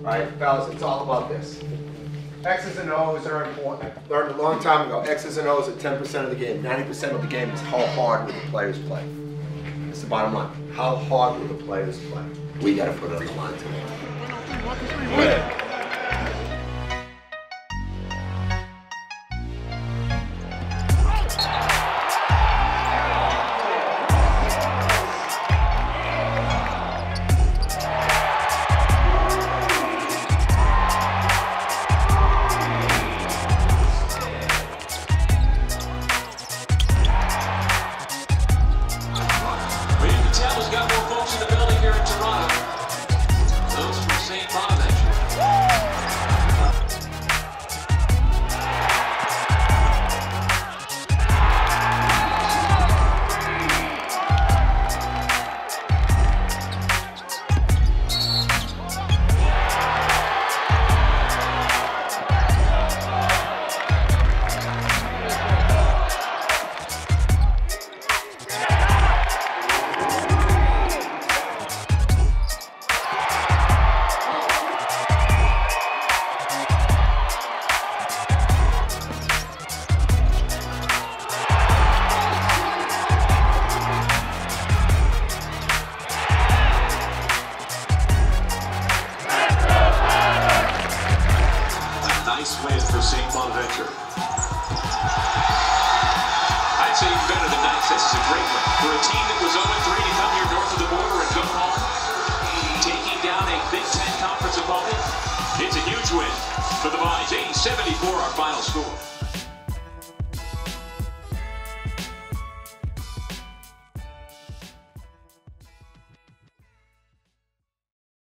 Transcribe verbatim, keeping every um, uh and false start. Right, fellas, it's all about this. X's and O's are important. I learned a long time ago, X's and O's are ten percent of the game. ninety percent of the game is how hard will the players play. That's the bottom line. How hard will the players play? We got to put it on the line today. Nice win for Saint Bonaventure. I'd say even better than nice. This is a great win. For a team that was zero and three to come here north of the border and go home, taking down a Big Ten Conference opponent, it's a huge win for the Bonnies. eighty seventy-four, our final score.